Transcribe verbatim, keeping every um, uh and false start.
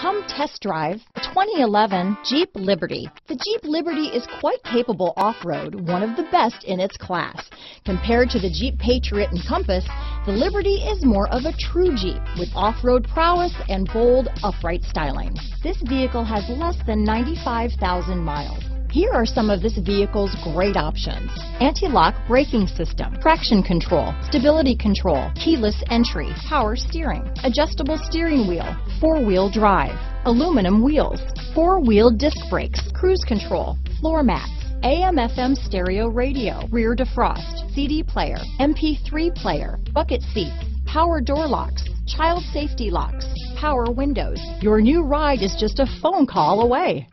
Come test drive the twenty eleven Jeep Liberty. The Jeep Liberty is quite capable off-road, one of the best in its class. Compared to the Jeep Patriot and Compass, the Liberty is more of a true Jeep with off-road prowess and bold, upright styling. This vehicle has less than ninety-five thousand miles. Here are some of this vehicle's great options: anti-lock braking system, traction control, stability control, keyless entry, power steering, adjustable steering wheel, four-wheel drive, aluminum wheels, four-wheel disc brakes, cruise control, floor mats, A M F M stereo radio, rear defrost, C D player, M P three player, bucket seats, power door locks, child safety locks, power windows. Your new ride is just a phone call away.